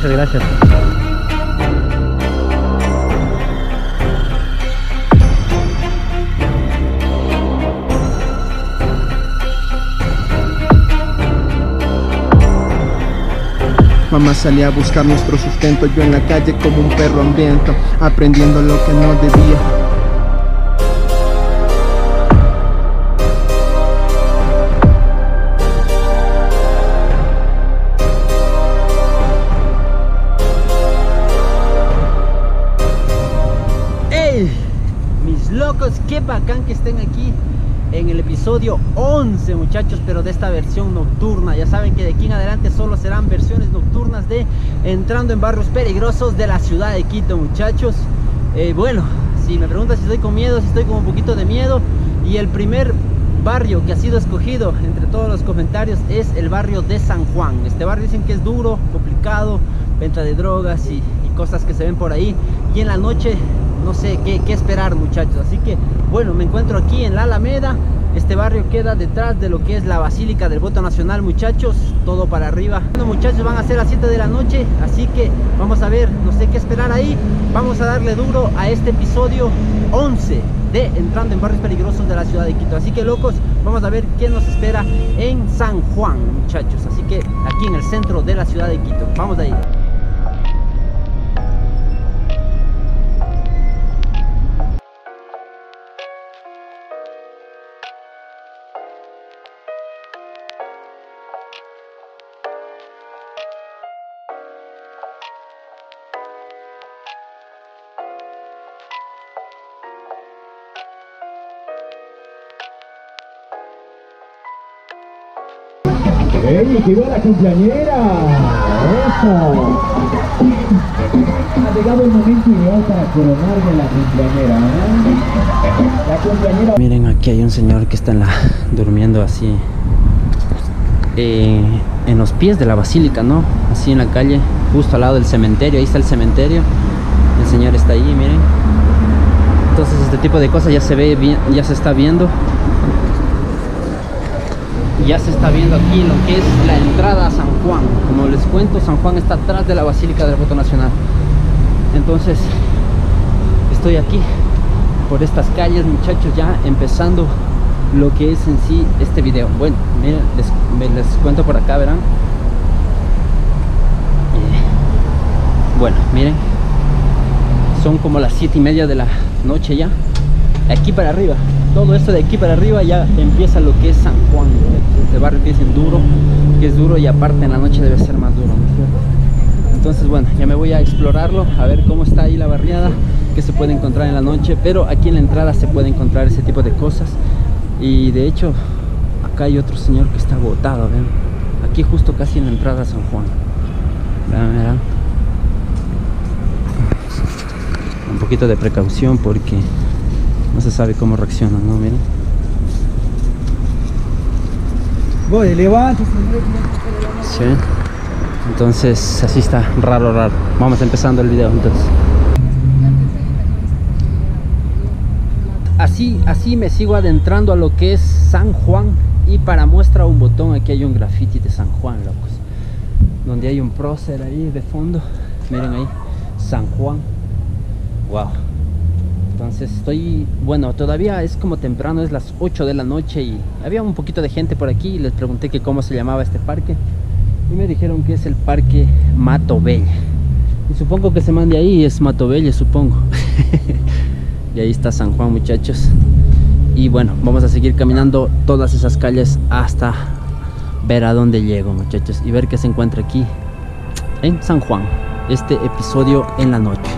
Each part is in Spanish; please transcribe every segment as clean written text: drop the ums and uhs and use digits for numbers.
Gracias, gracias. Mamá salía a buscar nuestro sustento, yo en la calle como un perro hambriento, aprendiendo lo que no debía. Locos, qué bacán que estén aquí en el episodio 11, muchachos, pero de esta versión nocturna. Ya saben que de aquí en adelante solo serán versiones nocturnas de Entrando en Barrios Peligrosos de la Ciudad de Quito, muchachos. Bueno, si me preguntan si estoy con miedo, si estoy con un poquito de miedo. Y el primer barrio que ha sido escogido entre todos los comentarios es el barrio de San Juan. Este barrio dicen que es duro, complicado, venta de drogas y cosas que se ven por ahí. Y en la noche no sé qué esperar, muchachos. Así que bueno, me encuentro aquí en la Alameda. Este barrio queda detrás de lo que es la Basílica del Voto Nacional, muchachos. Todo para arriba. Bueno, muchachos, van a ser las 7 de la noche, así que vamos a ver, no sé qué esperar ahí. Vamos a darle duro a este episodio 11 de Entrando en Barrios Peligrosos de la Ciudad de Quito. Así que, locos, vamos a ver qué nos espera en San Juan, muchachos. Así que aquí en el centro de la Ciudad de Quito. Vamos de ahí. ¡Ey, que viva la cumpleañera! ¡Eso! Ha llegado el momento ideal para coronarme la cumpleañera, ¿eh? La cumpleañera. Miren, aquí hay un señor que está durmiendo así en los pies de la basílica, ¿no? Así en la calle, justo al lado del cementerio. Ahí está el cementerio. El señor está ahí, miren. Entonces este tipo de cosas ya se ve bien, ya se está viendo. Ya se está viendo aquí lo que es la entrada a San Juan. Como les cuento, San Juan está atrás de la Basílica del Voto Nacional. Entonces, estoy aquí por estas calles, muchachos, ya empezando lo que es en sí este video. Bueno, miren, les cuento por acá, verán. Bueno, miren, son como las 7:30 de la noche ya. Aquí para arriba, todo esto de aquí para arriba ya empieza lo que es San Juan. Este barrio que dicen duro, que es duro, y aparte en la noche debe ser más duro, ¿no? Entonces bueno, ya me voy a explorarlo, a ver cómo está ahí la barriada, que se puede encontrar en la noche. Pero aquí en la entrada se puede encontrar ese tipo de cosas. Y de hecho acá hay otro señor que está agotado, ¿ven? Aquí justo casi en la entrada a San Juan. ¿Vean? Un poquito de precaución porque no se sabe cómo reaccionan, ¿no? Miren. Voy, levanto. Sí. Entonces, así está. Raro, raro. Vamos empezando el video, entonces. Así me sigo adentrando a lo que es San Juan. Y para muestra un botón, aquí hay un graffiti de San Juan, locos. Donde hay un prócer ahí de fondo. Miren ahí. San Juan. Wow. Entonces estoy, bueno, todavía es como temprano, es las 8 de la noche y había un poquito de gente por aquí y les pregunté que cómo se llamaba este parque y me dijeron que es el parque Mato Bella. Y supongo que se mande ahí, es Mato Bella, supongo. Y ahí está San Juan, muchachos. Y bueno, vamos a seguir caminando todas esas calles hasta ver a dónde llego, muchachos, y ver qué se encuentra aquí en San Juan, este episodio en la noche.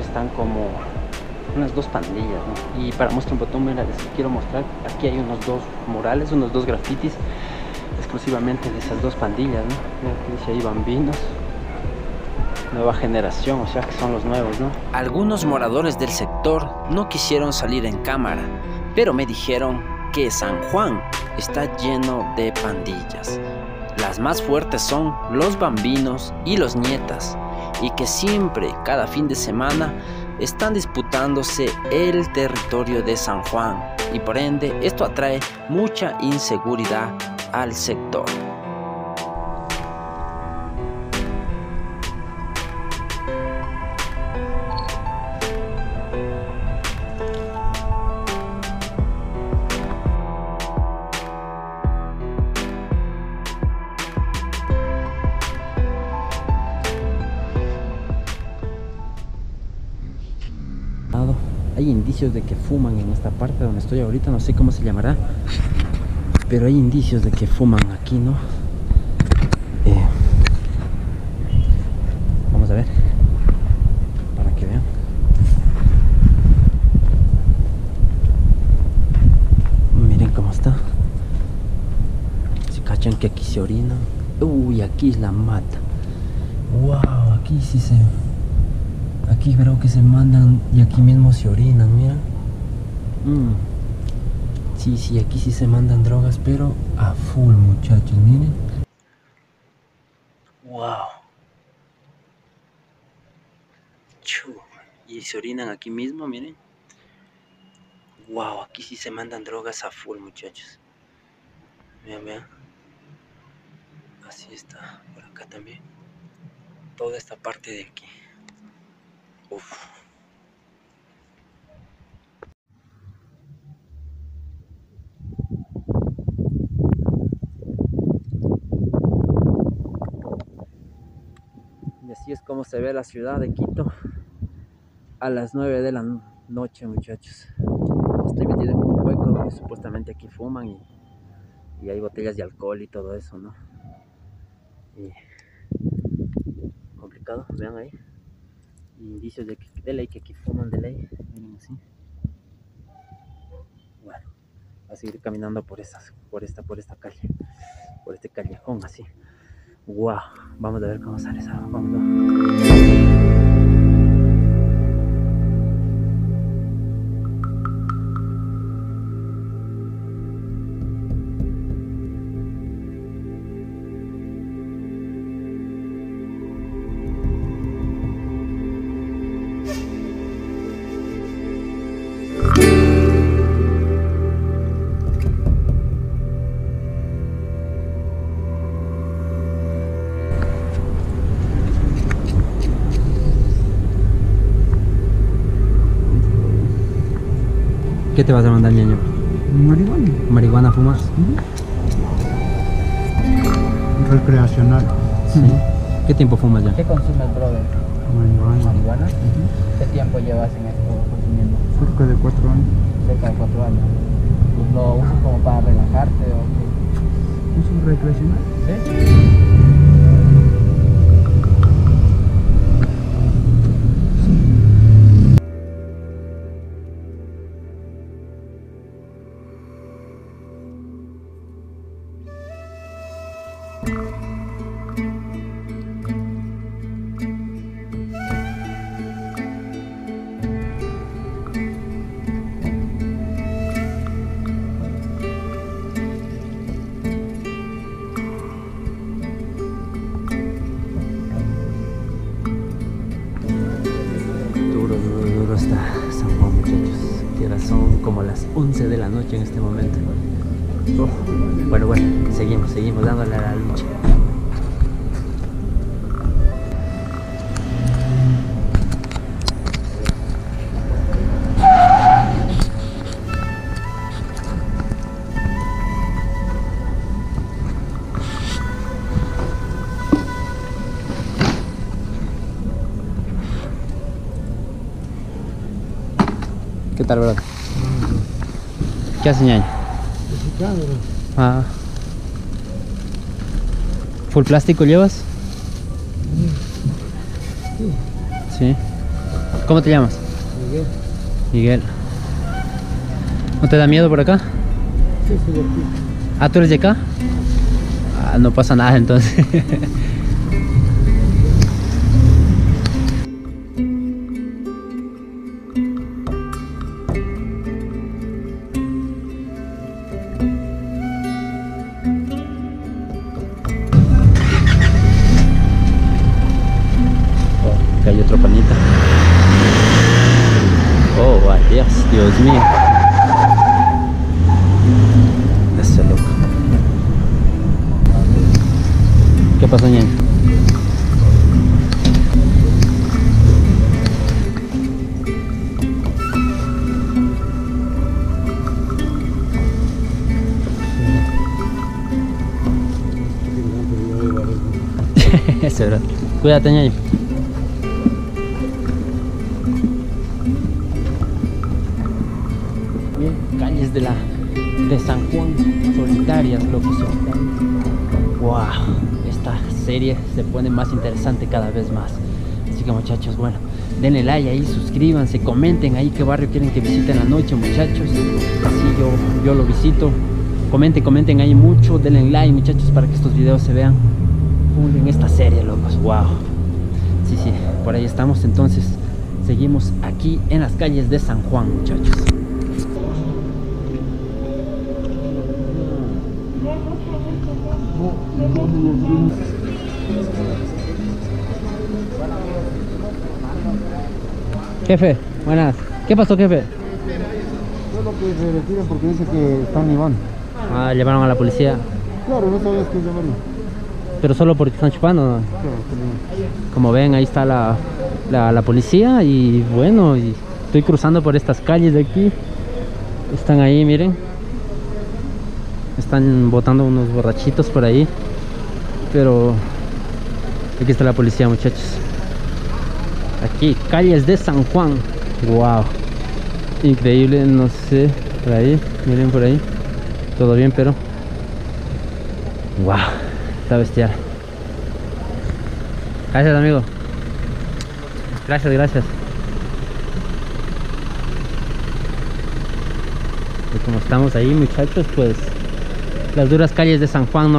Están como unas dos pandillas, ¿no? Y para muestra un botón, mira, les quiero mostrar, aquí hay unos dos murales, unos dos grafitis exclusivamente de esas dos pandillas, ¿no? Mira que dice ahí Bambinos, nueva generación, o sea que son los nuevos, ¿no? Algunos moradores del sector no quisieron salir en cámara, pero me dijeron que San Juan está lleno de pandillas. Las más fuertes son los Bambinos y los Nietas, y que siempre, cada fin de semana, están disputándose el territorio de San Juan, y por ende esto atrae mucha inseguridad al sector. Hay indicios de que fuman en esta parte donde estoy ahorita, no sé cómo se llamará, pero hay indicios de que fuman aquí, ¿no? Vamos a ver, para que vean. Miren cómo está. Se cachan que aquí se orinan. Uy, aquí es la mata. Wow, aquí sí se... Aquí creo que se mandan y aquí mismo se orinan, mira. Sí, aquí sí se mandan drogas, pero a full, muchachos, miren. Wow. Chu. Y se orinan aquí mismo, miren. Wow, aquí sí se mandan drogas a full, muchachos. Vean, vean. Así está, por acá también. Toda esta parte de aquí. Uf. Y así es como se ve la ciudad de Quito a las 9 de la noche, muchachos. Estoy metido en un hueco donde supuestamente aquí fuman y hay botellas de alcohol y todo eso, ¿no? Y... complicado, vean ahí. Indicios de que de ley que aquí fuman de ley, miren así. Bueno, va a seguir caminando por esta calle, por este callejón así. Wow, vamos a ver cómo sale esa. ¿Qué te vas a mandar, ñaño? Marihuana. ¿Marihuana fumas? Recreacional. Sí. ¿Qué tiempo fumas ya? ¿Qué consumes, brother? Marihuana. ¿Qué tiempo llevas en esto consumiendo? Cerca de 4 años. Cerca de 4 años. Pues ¿lo usas como para relajarte o qué? ¿Uso recreacional? Sí. Son como las 11 de la noche en este momento. Uf. Bueno, seguimos dándole a la lucha. ¿Qué tal, verdad? ¿Qué hace, ñaño? Ah. ¿Full plástico llevas? Sí. ¿Cómo te llamas? Miguel. Miguel. ¿No te da miedo por acá? Sí, soy de aquí. Ah, ¿tú eres de acá? Ah, no pasa nada entonces. Dios mío. Está loco. ¿Qué pasa, ñan? Cuídate, ñaño. Calles de San Juan, solitarias, loco, solitarias. Wow, esta serie se pone más interesante cada vez más. Así que, muchachos, bueno, denle like ahí, suscríbanse, comenten ahí qué barrio quieren que visite en la noche, muchachos. Así yo lo visito. Comenten ahí mucho, denle like, muchachos, para que estos videos se vean en esta serie, locos. Wow. Sí, por ahí estamos. Entonces seguimos aquí en las calles de San Juan, muchachos. Jefe, buenas. ¿Qué pasó, jefe? Solo que se retiren porque dice que están llevando. Ah, llamaron a la policía. Claro, no sabías que llamaron. Pero solo porque están chupando, ¿no? Como ven, ahí está la policía. Y bueno, y estoy cruzando por estas calles de aquí. Están ahí, miren. Están botando unos borrachitos por ahí. Pero aquí está la policía, muchachos. Aquí, calles de San Juan. Wow, increíble, no sé. Por ahí, miren por ahí. Todo bien, pero wow, está bestial. Gracias, amigo. Gracias. Y como estamos ahí, muchachos, pues las duras calles de San Juan,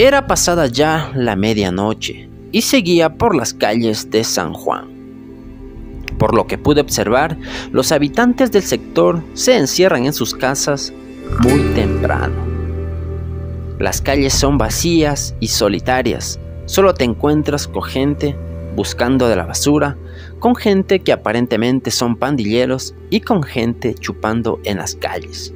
Era pasada ya la medianoche y seguía por las calles de San Juan. Por lo que pude observar, los habitantes del sector se encierran en sus casas muy temprano. Las calles son vacías y solitarias, solo te encuentras con gente buscando de la basura, con gente que aparentemente son pandilleros y con gente chupando en las calles.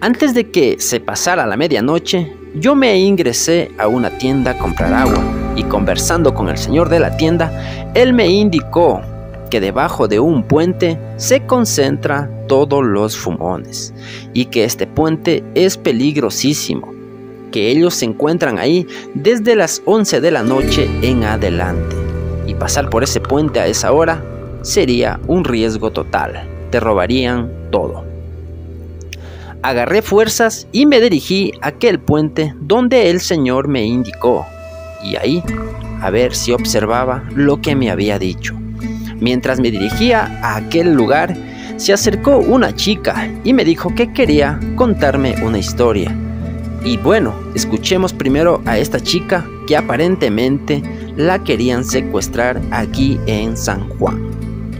Antes de que se pasara la medianoche, yo me ingresé a una tienda a comprar agua y, conversando con el señor de la tienda, él me indicó que debajo de un puente se concentra todos los fumones y que este puente es peligrosísimo, que ellos se encuentran ahí desde las 11 de la noche en adelante y pasar por ese puente a esa hora sería un riesgo total, te robarían todo. Agarré fuerzas y me dirigí a aquel puente donde el señor me indicó, y ahí a ver si observaba lo que me había dicho. Mientras me dirigía a aquel lugar, se acercó una chica y me dijo que quería contarme una historia. Y bueno, escuchemos primero a esta chica que aparentemente la querían secuestrar aquí en San Juan.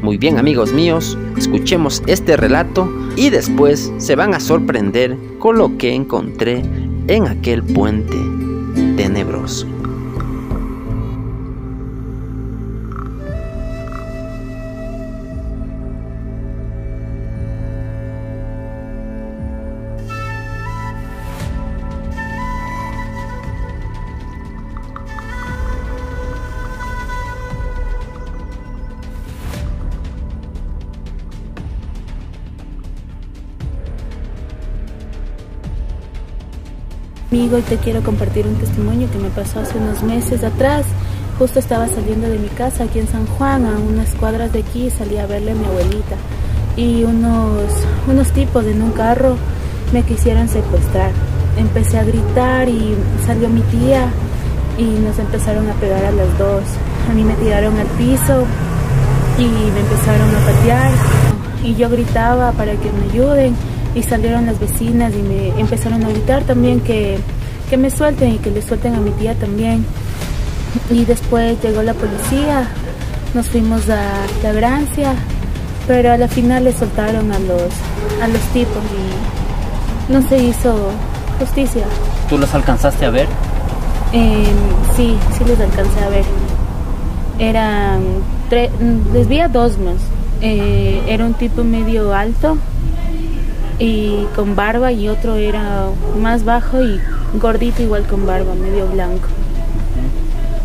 Muy bien, amigos míos, escuchemos este relato y después se van a sorprender con lo que encontré en aquel puente tenebroso. Amigo, y te quiero compartir un testimonio que me pasó hace unos meses atrás. Justo estaba saliendo de mi casa aquí en San Juan, a unas cuadras de aquí, salí a verle a mi abuelita. Y unos tipos en un carro me quisieron secuestrar. Empecé a gritar y salió mi tía y nos empezaron a pegar a las dos. A mí me tiraron al piso y me empezaron a patear. Y yo gritaba para que me ayuden. Y salieron las vecinas y me empezaron a gritar también que me suelten y que le suelten a mi tía también. Y después llegó la policía, nos fuimos a la Grancia pero a la final le soltaron a los tipos y no se hizo justicia. ¿Tú los alcanzaste a ver? Sí, sí los alcancé a ver. Eran tres, les vi a dos más. Era un tipo medio alto y con barba, y otro era más bajo y gordito igual con barba, medio blanco.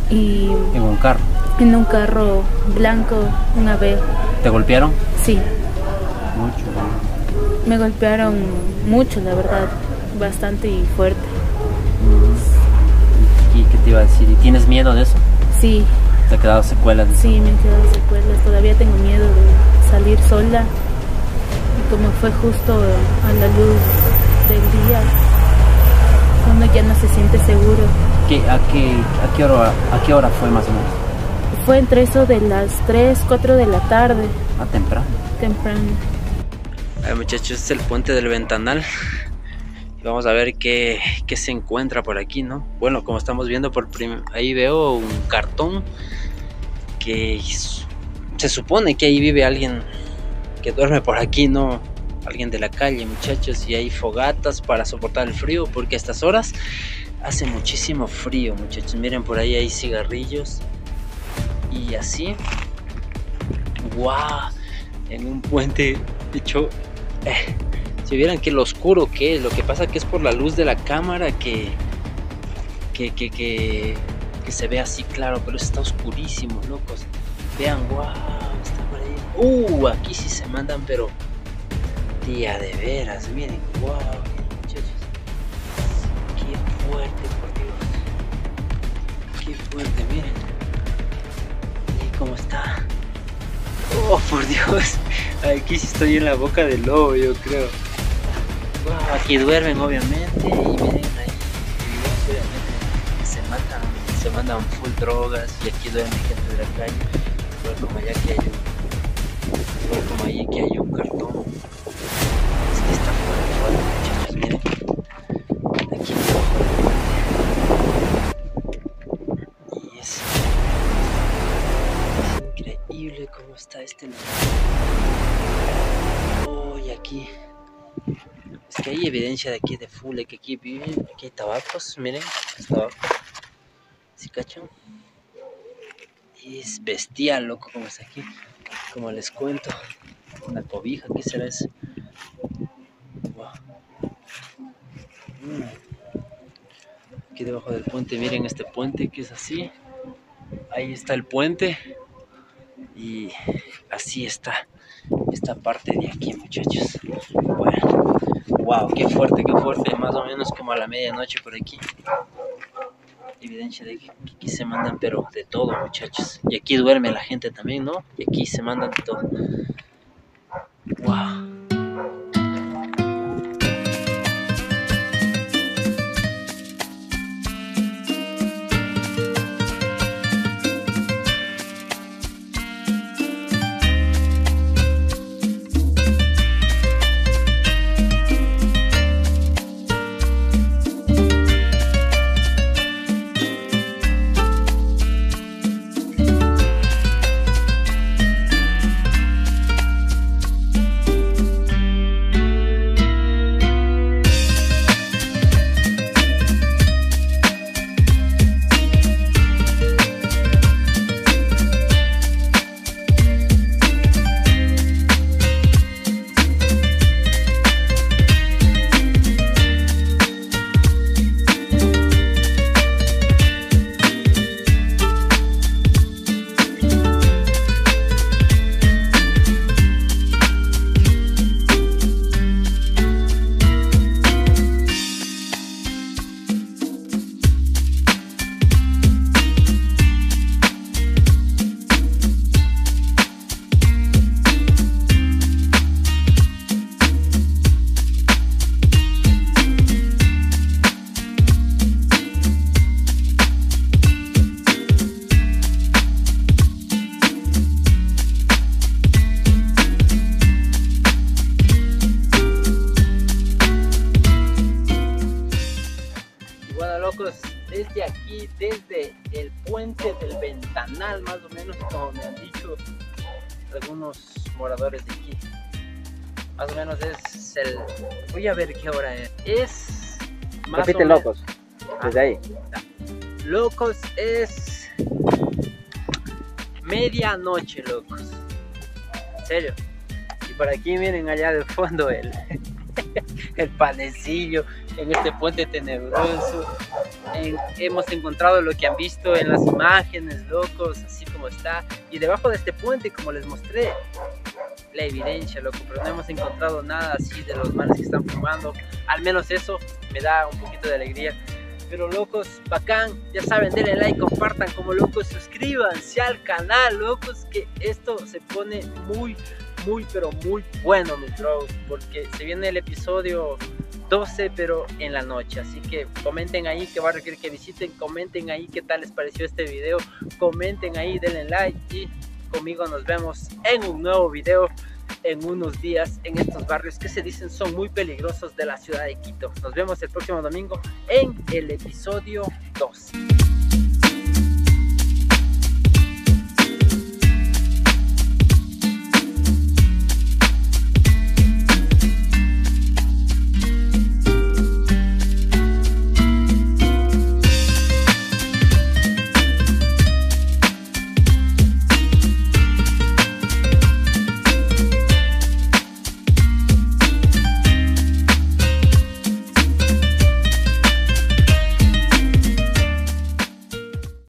Y ¿en un carro? En un carro blanco, una vez. ¿Te golpearon? Sí. Mucho. Me golpearon mucho, la verdad, bastante y fuerte. ¿Y qué te iba a decir? ¿Y tienes miedo de eso? Sí. ¿Te ha quedado secuelas? Sí, me han quedado secuelas. Todavía tengo miedo de salir sola. Y como fue justo a la luz del día, uno ya no se siente seguro. ¿A qué hora fue más o menos? Fue entre eso de las 3, 4 de la tarde. Ah, temprano. Temprano. A ver, muchachos, este es el puente del Ventanal. Vamos a ver qué se encuentra por aquí, ¿no? Bueno, como estamos viendo, ahí veo un cartón que se supone que ahí vive alguien que duerme por aquí, ¿no? Alguien de la calle, muchachos. Y hay fogatas para soportar el frío, porque a estas horas hace muchísimo frío, muchachos. Miren, por ahí hay cigarrillos y así. ¡Guau! En un puente hecho... Si vieran que lo oscuro que es, lo que pasa que es por la luz de la cámara que se ve así claro, pero está oscurísimo, locos. Vean, wow, está por ahí. Aquí sí se mandan, pero tía de veras, miren, wow, miren, muchachos. Qué fuerte, por Dios. Qué fuerte, miren. Y cómo está. Oh, por Dios. Aquí sí estoy en la boca del lobo, yo creo. Wow, aquí duermen obviamente, y miren ahí, obviamente se mandan full drogas, y aquí duerme gente de la calle, igual como allá que hay un cartón. Es que está fuerte, muchachos, miren, aquí abajo. Y es increíble cómo está este lugar. Aquí es que hay evidencia de aquí de full, que aquí viven, aquí hay tabacos, miren, ¿sí cachan? Y es bestial, loco, como está aquí, como les cuento, una cobija, ¿qué será eso? Wow. Aquí debajo del puente, miren este puente que es así, ahí está el puente y así está esta parte de aquí, muchachos. Bueno, wow, qué fuerte, más o menos como a la medianoche por aquí. Evidencia de que aquí se mandan, pero de todo, muchachos. Y aquí duerme la gente también, ¿no? Y aquí se mandan de todo. Wow. Desde aquí, desde el puente del Ventanal, más o menos como me han dicho, algunos moradores de Quito. Más o menos es el... voy a ver qué hora es. Es... más repite o locos, menos... desde ahí. Locos es... medianoche, locos. En serio. Y por aquí miren allá del fondo el Panecillo, en este puente tenebroso. Hemos encontrado lo que han visto en las imágenes, locos, así como está. Y debajo de este puente, como les mostré, la evidencia, loco, pero no hemos encontrado nada así de los males que están formando. Al menos eso me da un poquito de alegría. Pero locos, bacán, ya saben, denle like, compartan como locos, suscríbanse al canal, locos, que esto se pone muy pero muy bueno, mis bros, porque se viene el episodio 12 pero en la noche, así que comenten ahí que va a requerir que visiten, comenten ahí qué tal les pareció este video, comenten ahí, denle like y conmigo nos vemos en un nuevo video en unos días en estos barrios que se dicen son muy peligrosos de la ciudad de Quito. Nos vemos el próximo domingo en el episodio 2.